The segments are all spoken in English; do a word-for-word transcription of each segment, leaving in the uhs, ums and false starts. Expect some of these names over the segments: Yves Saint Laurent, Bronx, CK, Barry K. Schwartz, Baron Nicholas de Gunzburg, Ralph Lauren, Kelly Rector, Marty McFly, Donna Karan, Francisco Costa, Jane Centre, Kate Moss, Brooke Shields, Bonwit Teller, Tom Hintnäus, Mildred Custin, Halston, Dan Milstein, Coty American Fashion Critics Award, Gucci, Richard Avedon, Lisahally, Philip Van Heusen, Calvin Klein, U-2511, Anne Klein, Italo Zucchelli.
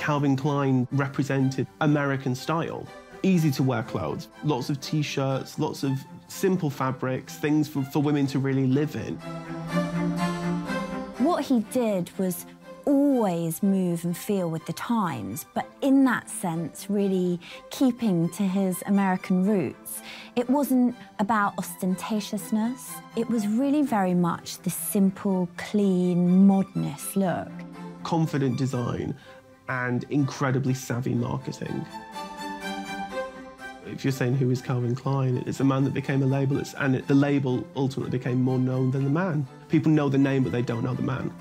Calvin Klein represented American style. Easy to wear clothes, lots of t-shirts, lots of simple fabrics, things for, for women to really live in. What he did was always move and feel with the times, but in that sense, really keeping to his American roots. It wasn't about ostentatiousness. It was really very much the simple, clean, modernist look. Confident design and incredibly savvy marketing. If you're saying who is Calvin Klein, it's a man that became a label, it's, and it, the label ultimately became more known than the man. People know the name, but they don't know the man.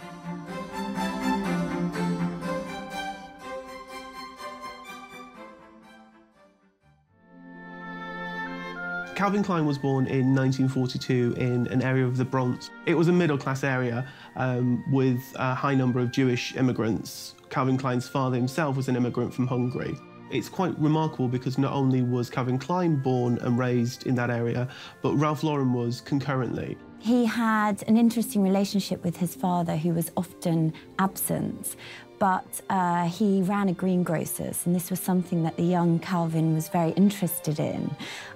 Calvin Klein was born in nineteen forty-two in an area of the Bronx. It was a middle-class area um, with a high number of Jewish immigrants. Calvin Klein's father himself was an immigrant from Hungary. It's quite remarkable because not only was Calvin Klein born and raised in that area, but Ralph Lauren was concurrently. He had an interesting relationship with his father, who was often absent, but uh, he ran a greengrocer's, and this was something that the young Calvin was very interested in,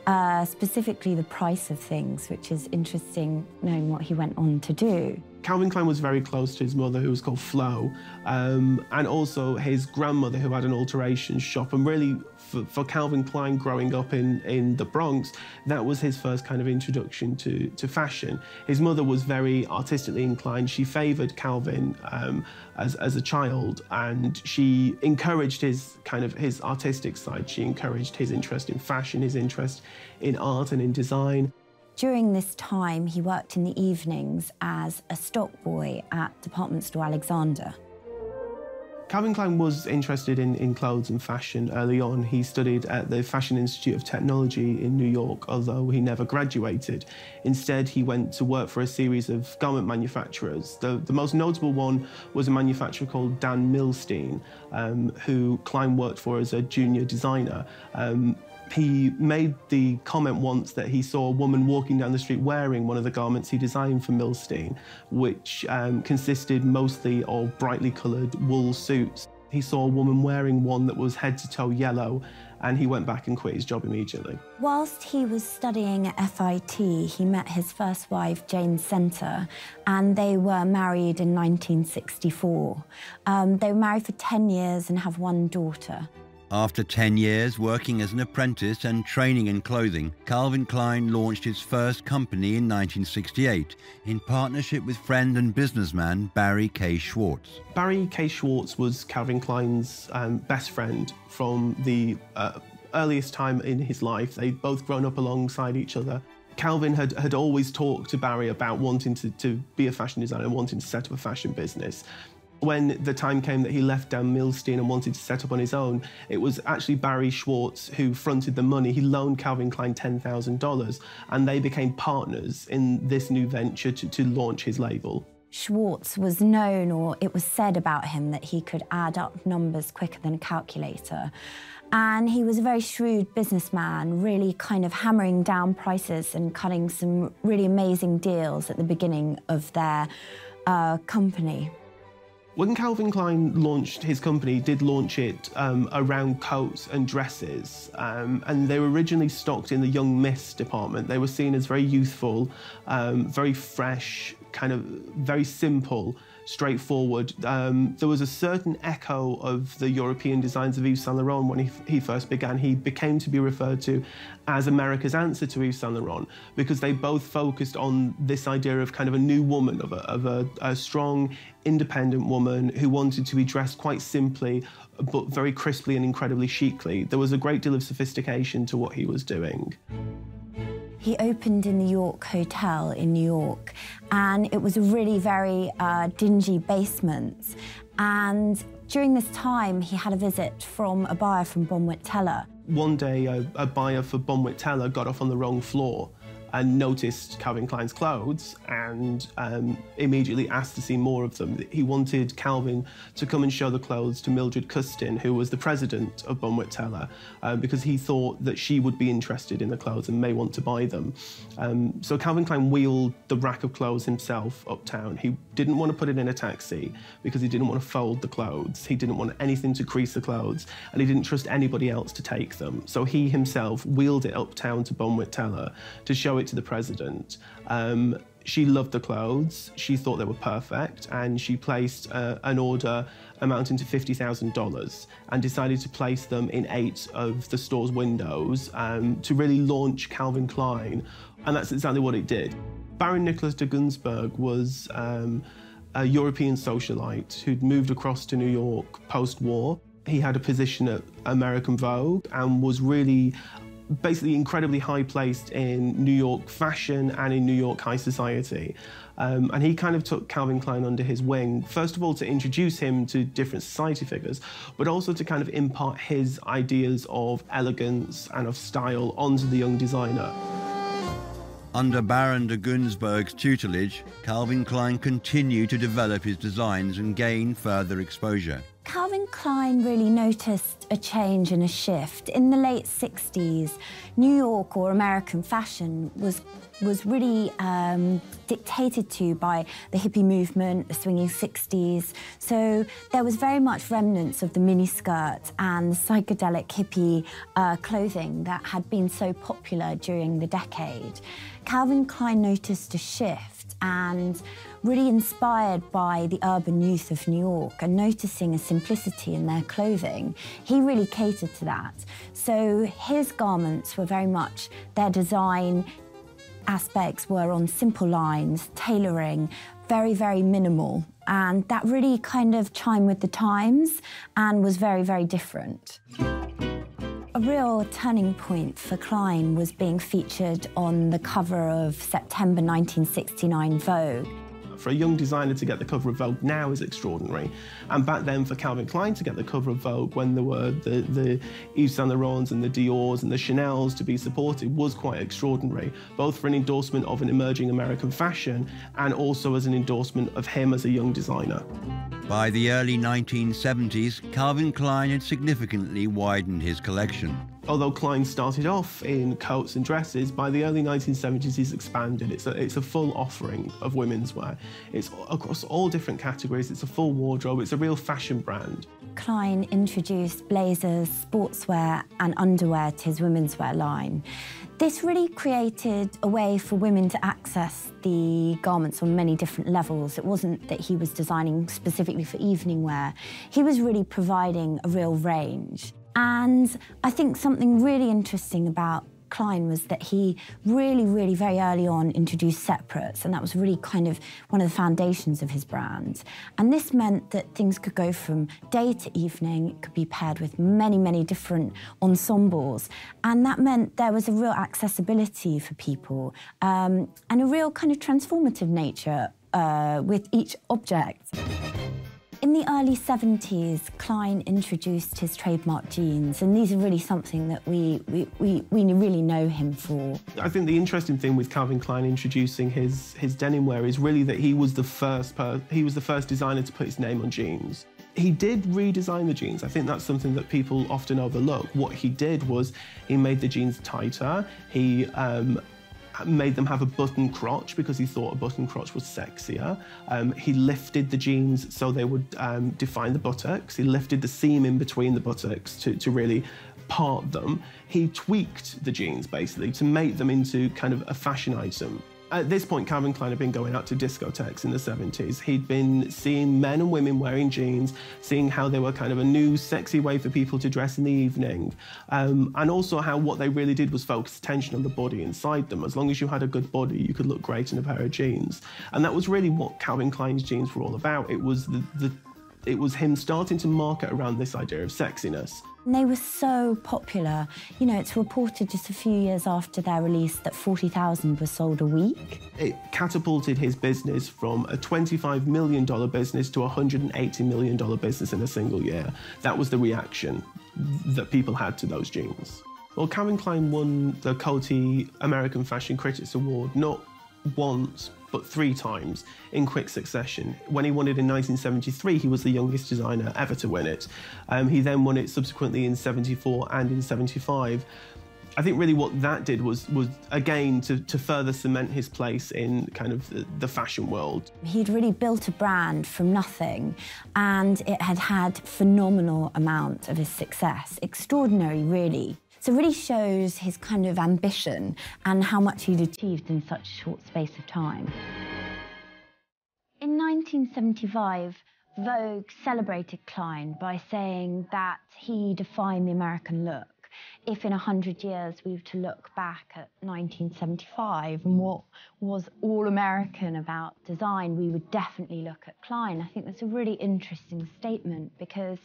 uh, specifically the price of things, which is interesting knowing what he went on to do. Calvin Klein was very close to his mother, who was called Flo, um, and also his grandmother, who had an alteration shop. And really, for, for Calvin Klein growing up in, in the Bronx, that was his first kind of introduction to, to fashion. His mother was very artistically inclined. She favoured Calvin um, as, as a child, and she encouraged his kind of his artistic side. She encouraged his interest in fashion, his interest in art and in design. During this time, he worked in the evenings as a stock boy at department store Alexander. Calvin Klein was interested in, in clothes and fashion early on. He studied at the Fashion Institute of Technology in New York, although he never graduated. Instead, he went to work for a series of garment manufacturers. The, the most notable one was a manufacturer called Dan Milstein, um, who Klein worked for as a junior designer. Um, He made the comment once that he saw a woman walking down the street wearing one of the garments he designed for Milstein, which um, consisted mostly of brightly coloured wool suits. He saw a woman wearing one that was head-to-toe yellow, and he went back and quit his job immediately. Whilst he was studying at F I T, he met his first wife, Jane Centre, and they were married in nineteen sixty-four. Um, they were married for ten years and have one daughter. After ten years working as an apprentice and training in clothing, Calvin Klein launched his first company in nineteen sixty-eight in partnership with friend and businessman Barry K. Schwartz. Barry K. Schwartz was Calvin Klein's um, best friend from the uh, earliest time in his life. They'd both grown up alongside each other. Calvin had, had always talked to Barry about wanting to, to be a fashion designer, wanting to set up a fashion business. When the time came that he left Dan Milstein and wanted to set up on his own, it was actually Barry Schwartz who fronted the money. He loaned Calvin Klein ten thousand dollars, and they became partners in this new venture to, to launch his label. Schwartz was known, or it was said about him, that he could add up numbers quicker than a calculator. And he was a very shrewd businessman, really kind of hammering down prices and cutting some really amazing deals at the beginning of their uh, company. When Calvin Klein launched his company, he did launch it um, around coats and dresses, um, and they were originally stocked in the young miss department. They were seen as very youthful, um, very fresh, kind of very simple, straightforward. Um, there was a certain echo of the European designs of Yves Saint Laurent when he, he first began. He became to be referred to as America's answer to Yves Saint Laurent, because they both focused on this idea of kind of a new woman, of a, of a, a strong, independent woman who wanted to be dressed quite simply, but very crisply and incredibly chicly. There was a great deal of sophistication to what he was doing. He opened in the York Hotel in New York, and it was a really very uh, dingy basement. And during this time, he had a visit from a buyer from Bonwit Teller. One day, a, a buyer for Bonwit Teller got off on the wrong floor. and noticed Calvin Klein's clothes and um, immediately asked to see more of them. He wanted Calvin to come and show the clothes to Mildred Custin, who was the president of Bonwit Teller, uh, because he thought that she would be interested in the clothes and may want to buy them. Um, so Calvin Klein wheeled the rack of clothes himself uptown. He didn't want to put it in a taxi because he didn't want to fold the clothes. He didn't want anything to crease the clothes, and he didn't trust anybody else to take them. So he himself wheeled it uptown to Bonwit Teller to show it to the president. Um, she loved the clothes, she thought they were perfect, and she placed uh, an order amounting to fifty thousand dollars and decided to place them in eight of the store's windows um, to really launch Calvin Klein, and that's exactly what it did. Baron Nicholas de Gunzburg was um, a European socialite who'd moved across to New York post-war. He had a position at American Vogue and was really basically incredibly high placed in New York fashion and in New York high society. Um, and he kind of took Calvin Klein under his wing, first of all, to introduce him to different society figures, but also to kind of impart his ideas of elegance and of style onto the young designer. Under Baron de Gunzburg's tutelage, Calvin Klein continued to develop his designs and gain further exposure. Calvin Klein really noticed a change and a shift. In the late sixties, New York or American fashion was, was really um, dictated to by the hippie movement, the swinging sixties. So there was very much remnants of the miniskirt and psychedelic hippie uh, clothing that had been so popular during the decade. Calvin Klein noticed a shift and really inspired by the urban youth of New York and noticing a simplicity in their clothing, he really catered to that. So his garments were very much, their design aspects were on simple lines, tailoring, very, very minimal. And that really kind of chimed with the times and was very, very different. A real turning point for Klein was being featured on the cover of September nineteen sixty-nine Vogue. For a young designer to get the cover of Vogue now is extraordinary. And back then, for Calvin Klein to get the cover of Vogue when there were the, the Yves Saint Laurents and the Dior's and the Chanel's to be supported was quite extraordinary, both for an endorsement of an emerging American fashion and also as an endorsement of him as a young designer. By the early nineteen seventies, Calvin Klein had significantly widened his collection. Although Klein started off in coats and dresses, by the early nineteen seventies he's expanded. It's a, it's a full offering of women's wear. It's across all different categories, it's a full wardrobe, it's a real fashion brand. Klein introduced blazers, sportswear and underwear to his women's wear line. This really created a way for women to access the garments on many different levels. It wasn't that he was designing specifically for evening wear. He was really providing a real range. And I think something really interesting about Klein was that he really, really very early on introduced separates, and that was really kind of one of the foundations of his brand. And this meant that things could go from day to evening, it could be paired with many, many different ensembles. And that meant there was a real accessibility for people um, and a real kind of transformative nature uh, with each object. In the early seventies, Klein introduced his trademark jeans, and these are really something that we, we, we, we really know him for. I think the interesting thing with Calvin Klein introducing his, his denim wear is really that he was the first per, he was the first designer to put his name on jeans. He did redesign the jeans. I think that's something that people often overlook. What he did was he made the jeans tighter, he um, made them have a button crotch because he thought a button crotch was sexier. Um, he lifted the jeans so they would um, define the buttocks. He lifted the seam in between the buttocks to, to really part them. He tweaked the jeans, basically, to make them into kind of a fashion item. At this point, Calvin Klein had been going out to discotheques in the seventies. He'd been seeing men and women wearing jeans, seeing how they were kind of a new, sexy way for people to dress in the evening, um, and also how what they really did was focus attention on the body inside them. As long as you had a good body, you could look great in a pair of jeans. And that was really what Calvin Klein's jeans were all about. It was the, the It was him starting to market around this idea of sexiness. And they were so popular. You know, it's reported just a few years after their release that forty thousand were sold a week. It catapulted his business from a twenty-five million dollar business to a one hundred eighty million dollar business in a single year. That was the reaction that people had to those jeans. Well, Calvin Klein won the Coty American Fashion Critics Award not once, but three times in quick succession. When he won it in nineteen seventy-three, he was the youngest designer ever to win it. Um, he then won it subsequently in seventy-four and in seventy-five. I think really what that did was, was again, to, to further cement his place in kind of the, the fashion world. He'd really built a brand from nothing, and it had had phenomenal amount of his success. Extraordinary, really. So it really shows his kind of ambition and how much he'd achieved in such a short space of time. In nineteen seventy-five, Vogue celebrated Klein by saying that he defined the American look. If in a hundred years we were to look back at nineteen seventy-five and what was all American about design, we would definitely look at Klein. I think that's a really interesting statement, because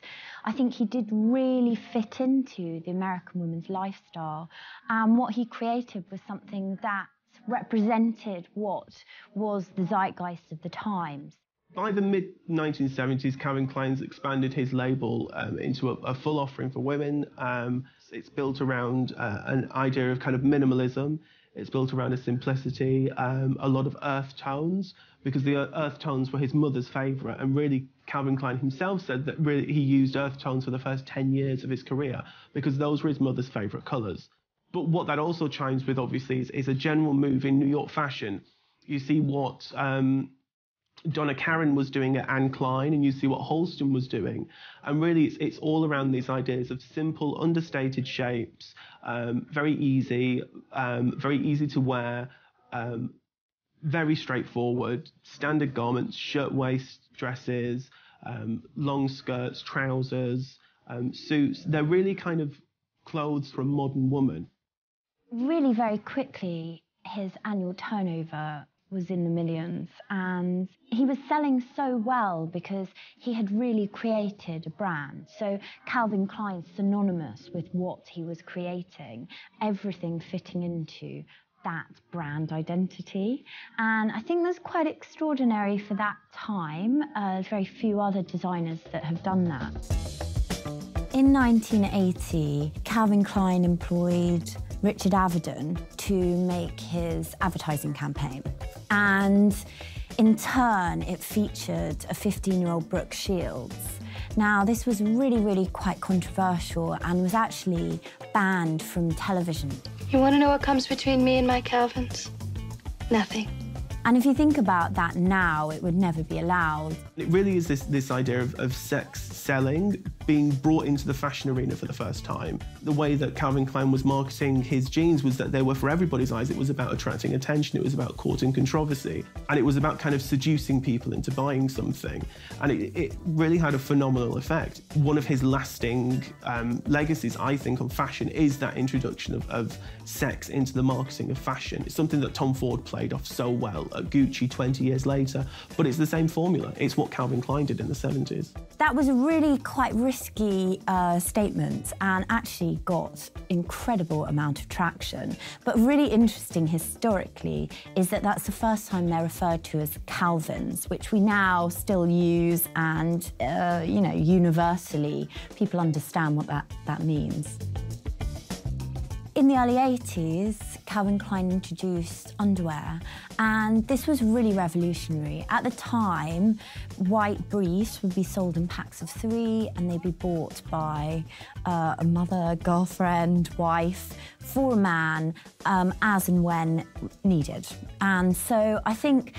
I think he did really fit into the American woman's lifestyle, and what he created was something that represented what was the zeitgeist of the times. By the mid nineteen seventies, Calvin Klein's expanded his label um, into a, a full offering for women. Um, it's built around uh, an idea of kind of minimalism. It's built around a simplicity, um, a lot of earth tones, because the earth tones were his mother's favourite. And really, Calvin Klein himself said that really he used earth tones for the first ten years of his career, because those were his mother's favourite colours. But what that also chimes with, obviously, is, is a general move in New York fashion. You see what... Um, Donna Karan was doing at Anne Klein, and you see what Halston was doing. And really, it's, it's all around these ideas of simple, understated shapes, um, very easy, um, very easy to wear, um, very straightforward, standard garments, shirt waist dresses, um, long skirts, trousers, um, suits. They're really kind of clothes for a modern woman. Really, very quickly, his annual turnover was in the millions, and he was selling so well because he had really created a brand. So Calvin Klein's synonymous with what he was creating, everything fitting into that brand identity. And I think that's quite extraordinary for that time. Uh, there's very few other designers that have done that. In nineteen eighty, Calvin Klein employed Richard Avedon to make his advertising campaign. And in turn, it featured a fifteen-year-old Brooke Shields. Now, this was really, really quite controversial and was actually banned from television. You want to know what comes between me and my Calvins? Nothing. And if you think about that now, it would never be allowed. It really is this, this idea of, of sex selling being brought into the fashion arena for the first time. The way that Calvin Klein was marketing his jeans was that they were for everybody's eyes. It was about attracting attention, it was about courting controversy, and it was about kind of seducing people into buying something. And it, it really had a phenomenal effect. One of his lasting um, legacies, I think, on fashion is that introduction of, of sex into the marketing of fashion. It's something that Tom Ford played off so well at Gucci twenty years later, but it's the same formula. It's what Calvin Klein did in the seventies. That was a really quite risky uh, statement, and actually got incredible amount of traction. But really interesting historically is that that's the first time they're referred to as Calvins, which we now still use, and uh, you know, universally people understand what that, that means. In the early eighties, Calvin Klein introduced underwear, and this was really revolutionary. At the time, white briefs would be sold in packs of three, and they'd be bought by uh, a mother, girlfriend, wife, for a man, um, as and when needed. And so I think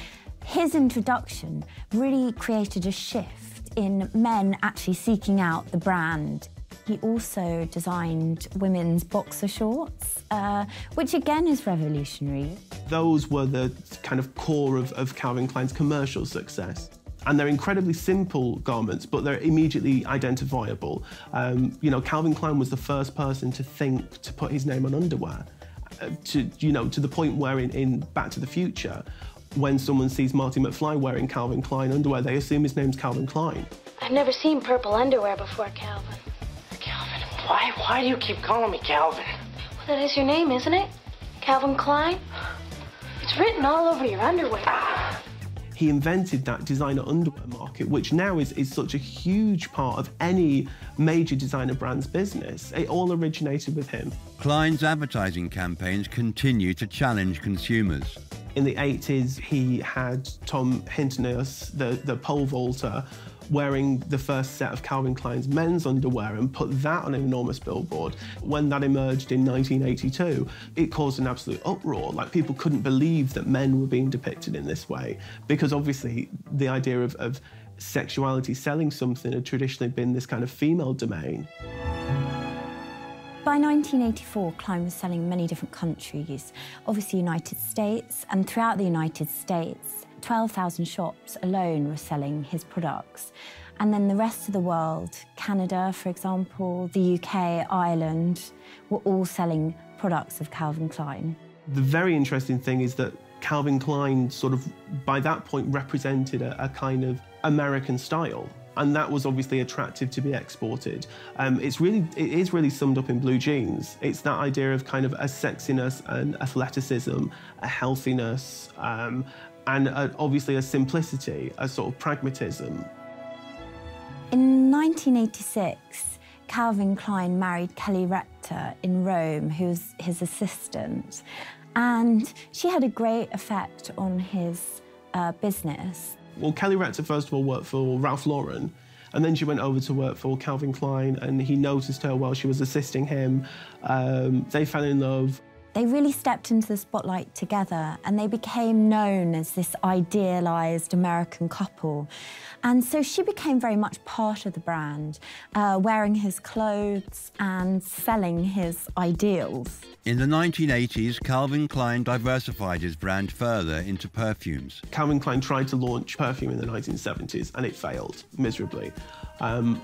his introduction really created a shift in men actually seeking out the brand. He also designed women's boxer shorts, uh, which again is revolutionary. Those were the kind of core of, of Calvin Klein's commercial success. And they're incredibly simple garments, but they're immediately identifiable. Um, you know, Calvin Klein was the first person to think to put his name on underwear, uh, to, you know, to the point where in, in Back to the Future, when someone sees Marty McFly wearing Calvin Klein underwear, they assume his name's Calvin Klein. I've never seen purple underwear before, Calvin. Why, why do you keep calling me Calvin? Well, that is your name, isn't it? Calvin Klein? It's written all over your underwear. he invented that designer underwear market, which now is, is such a huge part of any major designer brand's business. It all originated with him. Klein's advertising campaigns continue to challenge consumers. In the eighties, he had Tom Hintnäus, the, the pole vaulter, wearing the first set of Calvin Klein's men's underwear and put that on an enormous billboard. When that emerged in nineteen eighty-two, it caused an absolute uproar. Like, people couldn't believe that men were being depicted in this way, because obviously the idea of, of sexuality selling something had traditionally been this kind of female domain. By nineteen eighty-four, Klein was selling in many different countries, obviously United States, and throughout the United States, twelve thousand shops alone were selling his products. And then the rest of the world, Canada, for example, the U K, Ireland, were all selling products of Calvin Klein. The very interesting thing is that Calvin Klein sort of, by that point, represented a, a kind of American style. And that was obviously attractive to be exported. Um, it's really, it is really summed up in blue jeans. It's that idea of kind of a sexiness and athleticism, a healthiness, um, and a, obviously a simplicity, a sort of pragmatism. In nineteen eighty-six, Calvin Klein married Kelly Rector in Rome, who was his assistant. And she had a great effect on his uh, business. Well, Kelly Rector, first of all, worked for Ralph Lauren, and then she went over to work for Calvin Klein, and he noticed her while she was assisting him. Um, they fell in love. They really stepped into the spotlight together, and they became known as this idealised American couple. And so she became very much part of the brand, uh, wearing his clothes and selling his ideals. In the nineteen eighties, Calvin Klein diversified his brand further into perfumes. Calvin Klein tried to launch perfume in the nineteen seventies, and it failed miserably. Um,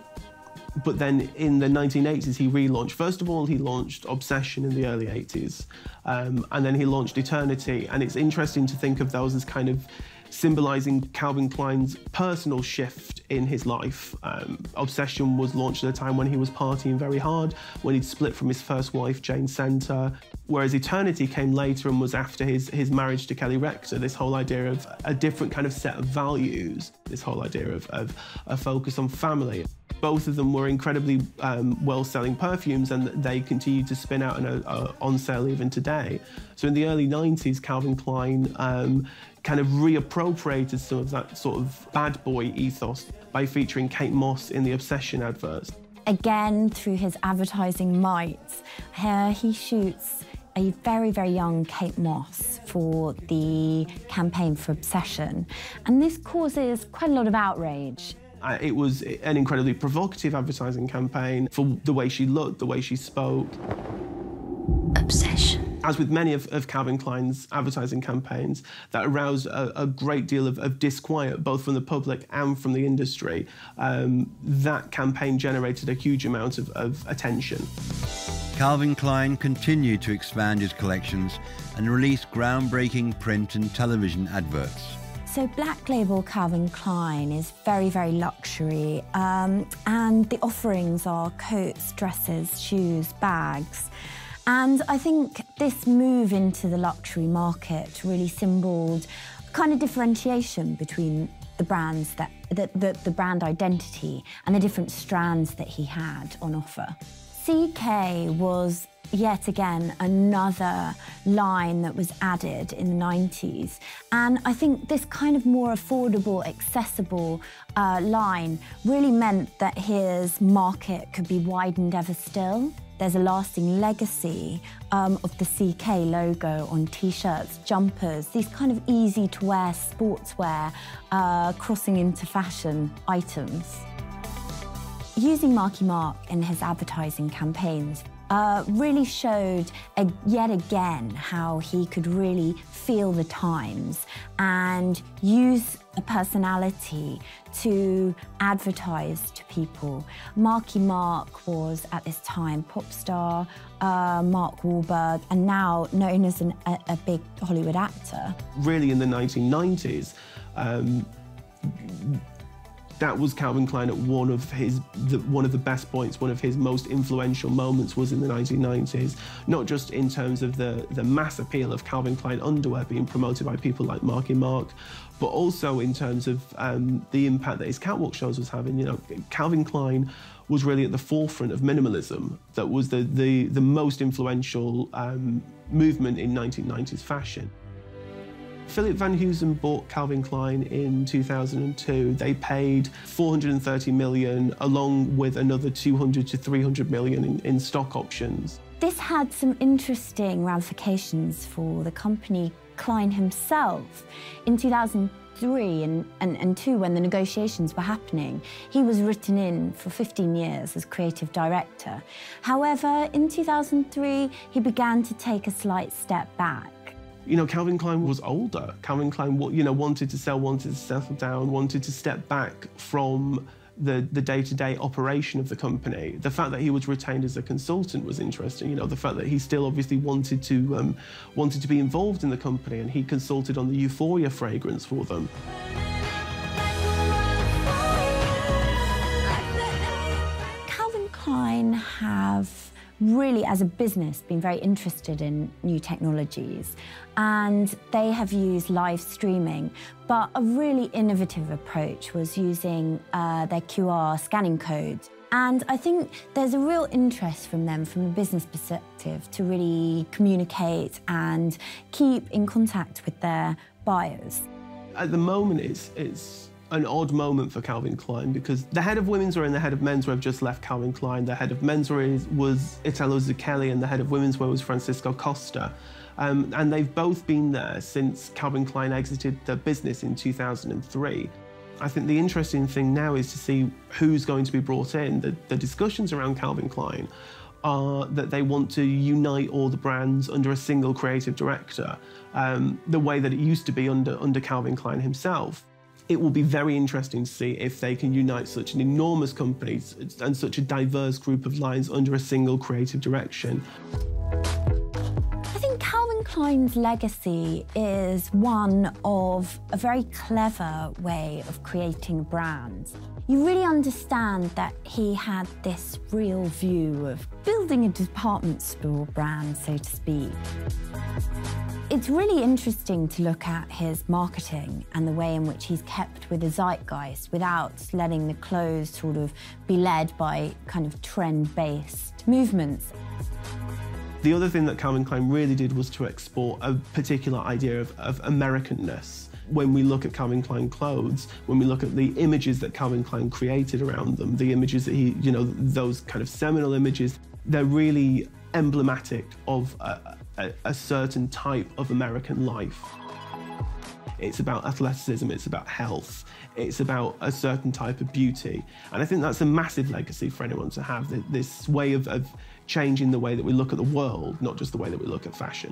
But then in the nineteen eighties, he relaunched. First of all, he launched Obsession in the early eighties, um, and then he launched Eternity. And it's interesting to think of those as kind of symbolising Calvin Klein's personal shift in his life. Um, Obsession was launched at a time when he was partying very hard, when he'd split from his first wife, Jane Centre, whereas Eternity came later and was after his, his marriage to Kelly Rector, this whole idea of a different kind of set of values, this whole idea of, of a focus on family. Both of them were incredibly um, well-selling perfumes, and they continue to spin out and are on sale even today. So in the early nineties, Calvin Klein um, kind of reappropriated some of that sort of bad boy ethos by featuring Kate Moss in the Obsession adverts. Again, through his advertising might, here he shoots a very, very young Kate Moss for the campaign for Obsession. And this causes quite a lot of outrage. It was an incredibly provocative advertising campaign for the way she looked, the way she spoke. Obsession. As with many of, of Calvin Klein's advertising campaigns, that aroused a, a great deal of, of disquiet, both from the public and from the industry. Um, that campaign generated a huge amount of, of attention. Calvin Klein continued to expand his collections and release groundbreaking print and television adverts. So Black Label Calvin Klein is very, very luxury, um, and the offerings are coats, dresses, shoes, bags. And I think this move into the luxury market really symboled a kind of differentiation between the brands, that, the, the, the brand identity and the different strands that he had on offer. C K was yet again another line that was added in the nineties. And I think this kind of more affordable, accessible uh, line really meant that his market could be widened ever still. There's a lasting legacy um, of the C K logo on T-shirts, jumpers, these kind of easy-to-wear sportswear, uh, crossing into fashion items. Using Marky Mark in his advertising campaigns Uh, really showed uh, yet again how he could really feel the times and use a personality to advertise to people. Marky Mark was at this time pop star, uh, Mark Wahlberg, and now known as an, a, a big Hollywood actor. Really in the nineteen nineties, um, That was Calvin Klein at one of his, the, one of the best points, one of his most influential moments was in the nineteen nineties, not just in terms of the, the mass appeal of Calvin Klein underwear being promoted by people like Marky Mark, but also in terms of um, the impact that his catwalk shows was having. You know, Calvin Klein was really at the forefront of minimalism. That was the, the, the most influential um, movement in nineteen nineties fashion. Philip Van Heusen bought Calvin Klein in two thousand two. They paid four hundred thirty million, along with another two hundred to three hundred million in, in stock options. This had some interesting ramifications for the company. Klein himself, in two thousand three and, and, and two, when the negotiations were happening, he was written in for fifteen years as creative director. However, in two thousand three, he began to take a slight step back. You know, Calvin Klein was older. Calvin Klein, you know, wanted to sell, wanted to settle down, wanted to step back from the the day-to-day operation of the company. The fact that he was retained as a consultant was interesting. You know, the fact that he still obviously wanted to um, wanted to be involved in the company, and he consulted on the Euphoria fragrance for them. Calvin Klein have really, as a business, been very interested in new technologies, and they have used live streaming, but a really innovative approach was using uh, their Q R scanning codes. And I think there's a real interest from them, from a business perspective, to really communicate and keep in contact with their buyers. At the moment, it's, it's an odd moment for Calvin Klein, because the head of womenswear and the head of menswear have just left Calvin Klein. The head of menswear was Italo Zucchelli, and the head of womenswear was Francisco Costa. Um, and they've both been there since Calvin Klein exited the business in two thousand three. I think the interesting thing now is to see who's going to be brought in. The, the discussions around Calvin Klein are that they want to unite all the brands under a single creative director, um, the way that it used to be under, under Calvin Klein himself. It will be very interesting to see if they can unite such an enormous company and such a diverse group of lines under a single creative direction. I think Calvin Klein's legacy is one of a very clever way of creating brands. You really understand that he had this real view of building a department store brand, so to speak. It's really interesting to look at his marketing and the way in which he's kept with the zeitgeist without letting the clothes sort of be led by kind of trend-based movements. The other thing that Calvin Klein really did was to export a particular idea of, of Americanness. When we look at Calvin Klein clothes, when we look at the images that Calvin Klein created around them, the images that he, you know, those kind of seminal images, they're really emblematic of a, a, a certain type of American life. It's about athleticism, it's about health, it's about a certain type of beauty. And I think that's a massive legacy for anyone to have, this way of, of changing the way that we look at the world, not just the way that we look at fashion.